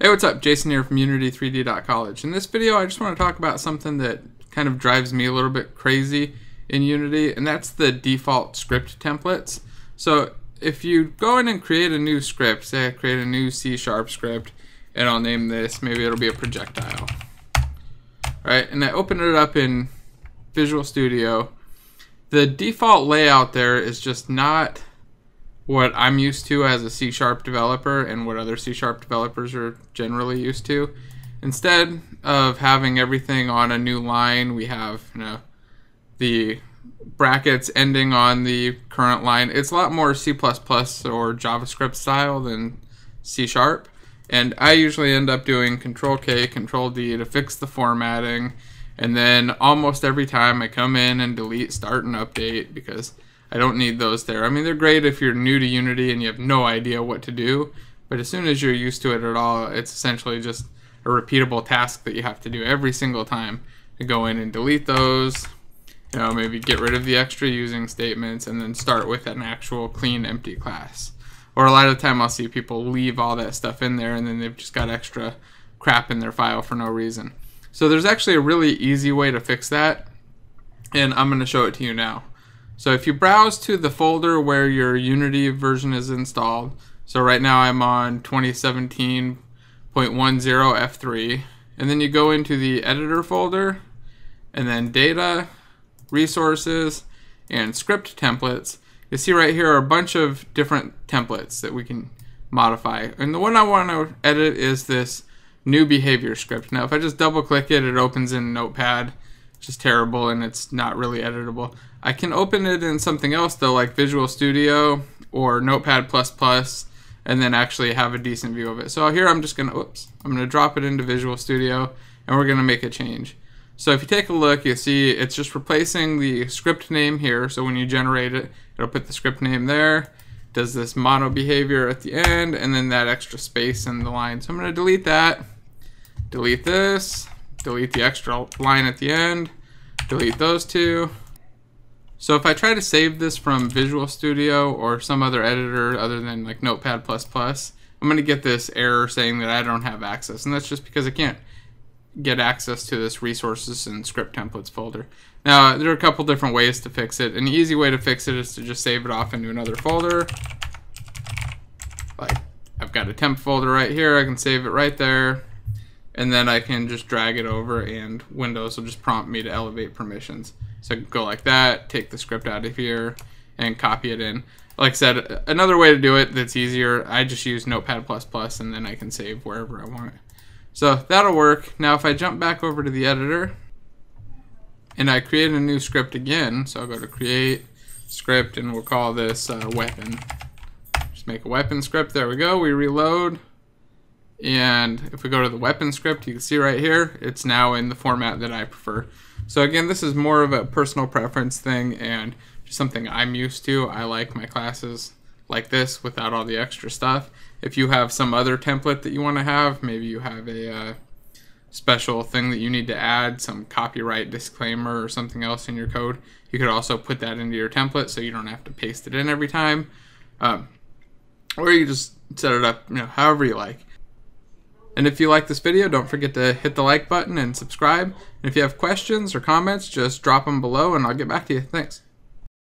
Hey, what's up? Jason here from unity3d.college. In this video, I just want to talk about something that kind of drives me a little bit crazy in Unity, and that's the default script templates. So if you go in and create a new script, say I create a new C# script, and I'll name this, maybe it'll be a projectile. Alright, and I open it up in Visual Studio. The default layout there is just not what I'm used to as a C# developer and what other C# developers are generally used to. Instead of having everything on a new line, we have, you know, the brackets ending on the current line. It's a lot more C++ or JavaScript style than C#. And I usually end up doing Control-K, Control-D to fix the formatting. And then almost every time I come in and delete start and update because I don't need those there. I mean, they're great if you're new to Unity and you have no idea what to do, but as soon as you're used to it at all, it's essentially just a repeatable task that you have to do every single time to go in and delete those, you know, maybe get rid of the extra using statements and then start with an actual clean empty class. Or a lot of the time I'll see people leave all that stuff in there and then they've just got extra crap in their file for no reason. So there's actually a really easy way to fix that, and I'm going to show it to you now. So if you browse to the folder where your Unity version is installed, so right now I'm on 2017.10F3, and then you go into the editor folder, and then data, resources, and script templates. You see right here are a bunch of different templates that we can modify. And the one I want to edit is this new behavior script. Now if I just double click it, it opens in Notepad. Which is terrible and it's not really editable. I can open it in something else though, like Visual Studio or Notepad++, and then actually have a decent view of it. So here I'm just gonna, oops, I'm gonna drop it into Visual Studio and we're gonna make a change. So if you take a look, you'll see it's just replacing the script name here. So when you generate it, it'll put the script name there, does this MonoBehaviour at the end, and then that extra space in the line. So I'm gonna delete that, delete this, delete the extra line at the end, delete those two. So if I try to save this from Visual Studio or some other editor other than like Notepad++, I'm gonna get this error saying that I don't have access, and that's just because I can't get access to this resources and script templates folder. Now there are a couple different ways to fix it. An easy way to fix it is to just save it off into another folder. Like I've got a temp folder right here, I can save it right there. And then I can just drag it over and Windows will just prompt me to elevate permissions. So I can go like that, take the script out of here, and copy it in. Like I said, another way to do it that's easier, I just use Notepad++, and then I can save wherever I want it. So that'll work. Now if I jump back over to the editor, and I create a new script again, so I'll go to create script, and we'll call this weapon. Just make a weapon script, there we go, we reload. And if we go to the weapon script, you can see right here, it's now in the format that I prefer. So again, this is more of a personal preference thing and just something I'm used to. I like my classes like this without all the extra stuff. If you have some other template that you want to have, maybe you have a special thing that you need to add, some copyright disclaimer or something else in your code, you could also put that into your template so you don't have to paste it in every time. Or you just set it up, you know, however you like. And if you like this video, don't forget to hit the like button and subscribe. And if you have questions or comments, just drop them below and I'll get back to you. Thanks.